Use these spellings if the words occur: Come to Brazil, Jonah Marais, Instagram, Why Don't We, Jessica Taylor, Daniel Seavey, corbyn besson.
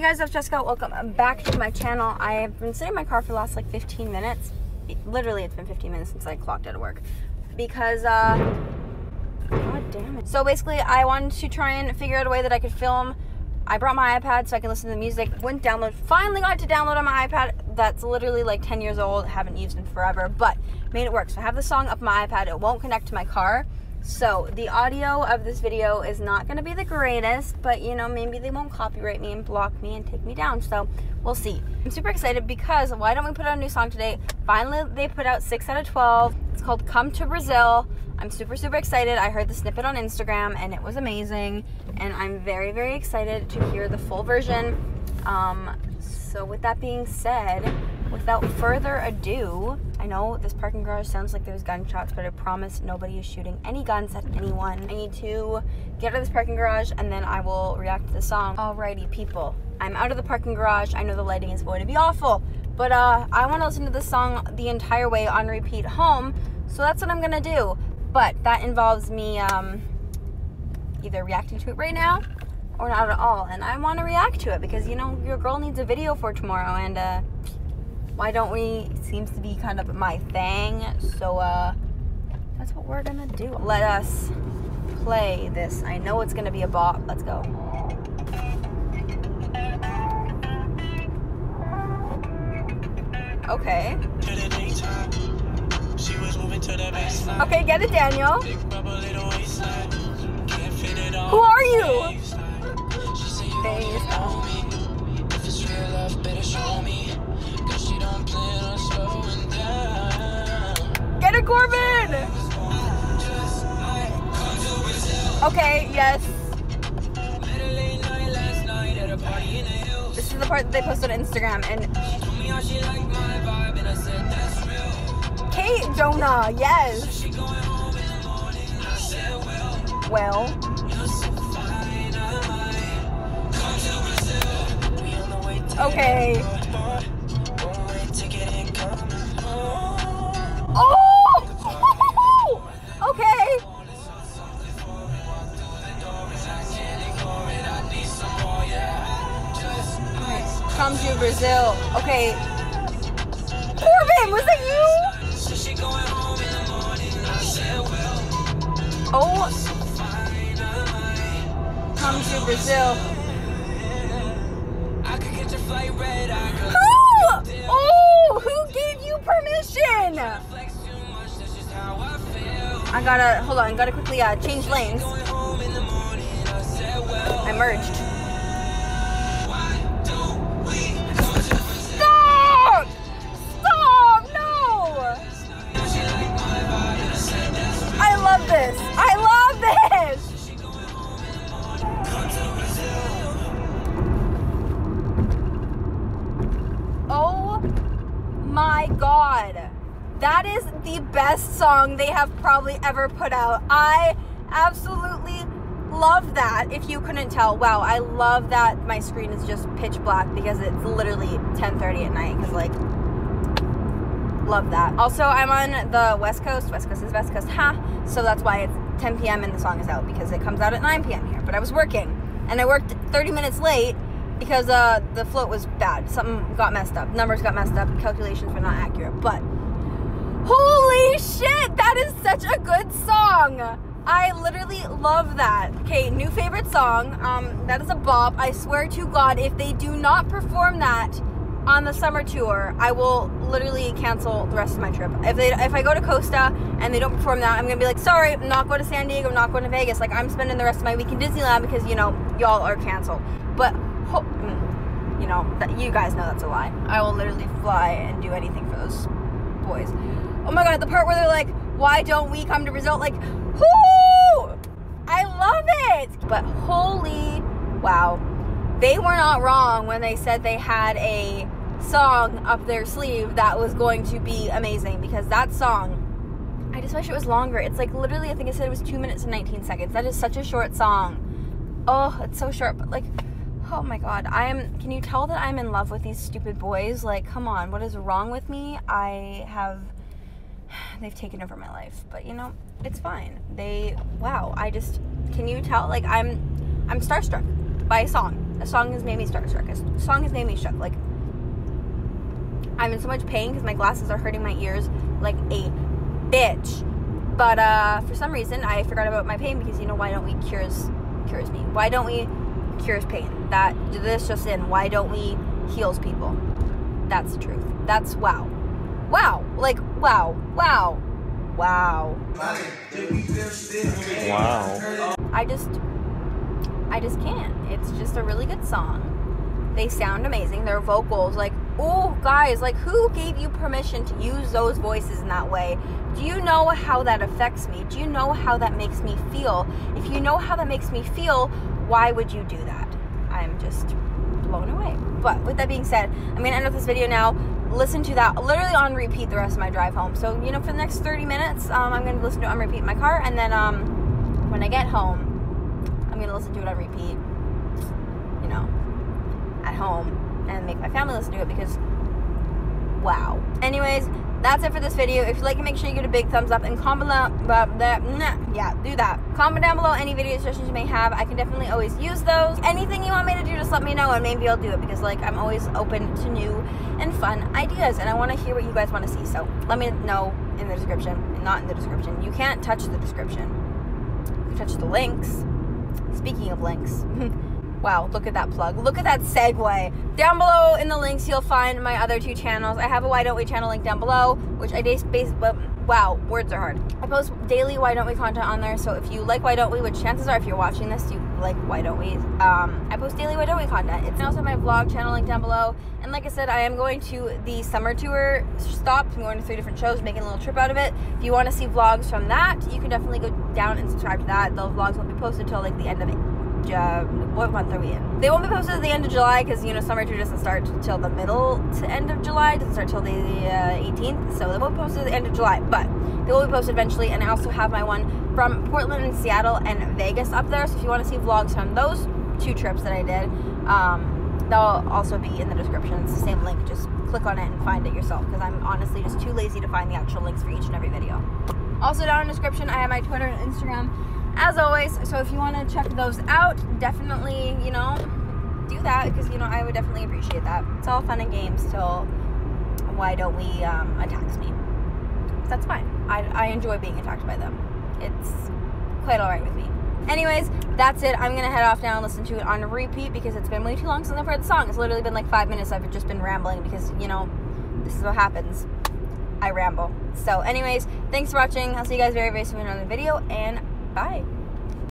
Hey guys, I'm Jessica. Welcome back to my channel. I have been sitting in my car for the last like 15 minutes. Literally, it's been 15 minutes since I clocked out of work. Because, god damn it. So basically, I wanted to try and figure out a way that I could film. I brought my iPad so I could listen to the music. Went download, finally got to download on my iPad. That's literally like 10 years old, haven't used in forever, but made it work. So I have the song up my iPad. It won't connect to my car. So the audio of this video is not going to be the greatest, but you know, maybe they won't copyright me and block me and take me down, so we'll see. I'm super excited because Why Don't We put out a new song today. Finally, they put out 6 out of 12. It's called Come to Brazil. I'm super excited. I heard the snippet on Instagram and it was amazing, and I'm very excited to hear the full version. So with that being said, without further ado, I know this parking garage sounds like there's gunshots, but I promise nobody is shooting any guns at anyone. I need to get out of this parking garage and then I will react to the song. Alrighty people, I'm out of the parking garage. I know the lighting is going to be awful, but I want to listen to this song the entire way on repeat home, so that's what I'm gonna do. But that involves me either reacting to it right now or not at all, and I want to react to it because, you know, your girl needs a video for tomorrow, and Why Don't We seems to be kind of my thing, so that's what we're gonna do. Let us play this. I know it's gonna be a bop. Let's go. Okay. Okay, get it, Daniel. Who are you? Get it, Corbin! Okay, yes. This is the part that they posted on Instagram, and Kate Jonah, yes. Well. Okay. Oh! Okay. Come to Brazil. Okay. Corbin, was that you? Oh. Come to Brazil. Who? Oh, who gave you permission? I gotta, hold on, gotta quickly change lanes. I merged. Stop! Stop, no! I love this, I love this! My god, that is the best song they have probably ever put out. I absolutely love that. If you couldn't tell, wow, I love that. My screen is just pitch black because it's literally 10:30 at night, because like, love that. Also, I'm on the West Coast. West Coast is West Coast, huh? So that's why it's 10 p.m. and the song is out, because it comes out at 9 p.m. here. But I was working, and I worked 30 minutes late because the float was bad. Something got messed up. Numbers got messed up. Calculations were not accurate. But holy shit, that is such a good song. I literally love that. Okay, new favorite song. That is a bop. I swear to God, if they do not perform that on the summer tour, I will literally cancel the rest of my trip. If I go to Costa and they don't perform that, I'm gonna be like, sorry, I'm not going to San Diego, I'm not going to Vegas. Like, I'm spending the rest of my week in Disneyland because, you know, y'all are canceled. But you know, that you guys know that's a lie. I will literally fly and do anything for those boys. Oh my god, the part where they're like, why don't we come to Brazil? Like, whoo! I love it! But holy wow. They were not wrong when they said they had a song up their sleeve that was going to be amazing, because that song, I just wish it was longer. It's like literally, I think I said it was 2 minutes and 19 seconds. That is such a short song. Oh, it's so short, but like, oh my god, can you tell that I'm in love with these stupid boys? Like, come on, what is wrong with me? They've taken over my life, but you know, it's fine. Wow, can you tell? Like, I'm starstruck by a song. A song has made me starstruck. A song has made me shook. Like, I'm in so much pain because my glasses are hurting my ears like a bitch. But for some reason, I forgot about my pain because, you know, why don't we cures me? Why don't we cures pain? That, this just in, why don't we heals people? That's the truth. That's wow. Wow. Like, wow. Wow. Wow. Wow. I just can't. It's just a really good song. They sound amazing. Their vocals, like, oh, guys, like, who gave you permission to use those voices in that way? Do you know how that affects me? Do you know how that makes me feel? If you know how that makes me feel, why would you do that? I'm just blown away. But with that being said, I'm going to end up this video now. Listen to that literally on repeat the rest of my drive home. So, you know, for the next 30 minutes, I'm going to listen to it on repeat in my car. And then when I get home, I'm going to listen to it on repeat, you know, at home, and make my family listen to it because, wow. Anyways, that's it for this video. If you like it, make sure you give it a big thumbs up and comment comment down below any video suggestions you may have. I can definitely always use those. Anything you want me to do, just let me know and maybe I'll do it, because like, I'm always open to new and fun ideas and I want to hear what you guys want to see. So let me know in the description. Not in the description, you can't touch the description, you touch the links. Speaking of links, wow, look at that plug. Look at that segue. Down below in the links, you'll find my other two channels. I have a Why Don't We channel link down below, which I I post daily Why Don't We content on there, so if you like Why Don't We, which chances are if you're watching this, you like Why Don't We. I post daily Why Don't We content. It's also my vlog channel link down below. And like I said, I am going to the summer tour stop. I'm going to 3 different shows, making a little trip out of it. If you want to see vlogs from that, you can definitely go down and subscribe to that. Those vlogs won't be posted till like the end of it. What month are we in? They won't be posted at the end of July because, you know, summer tour doesn't start till the middle to end of July. It doesn't start till the 18th, so they won't post at the end of July, but they will be posted eventually. And I also have my one from Portland and Seattle and Vegas up there, so if you want to see vlogs from those 2 trips that I did, they'll also be in the description. It's the same link, just click on it and find it yourself, because I'm honestly just too lazy to find the actual links for each and every video. Also down in the description, I have my Twitter and Instagram, as always, so if you want to check those out, definitely, you know, do that, because, you know, I would definitely appreciate that. It's all fun and games till Why Don't We attacks me. That's fine. I enjoy being attacked by them. It's quite alright with me. Anyways, that's it. I'm going to head off now and listen to it on repeat, because it's been way too long since I've heard the song. It's literally been like 5 minutes. I've just been rambling because, you know, this is what happens. I ramble. So anyways, thanks for watching. I'll see you guys very, very soon in another video, and bye.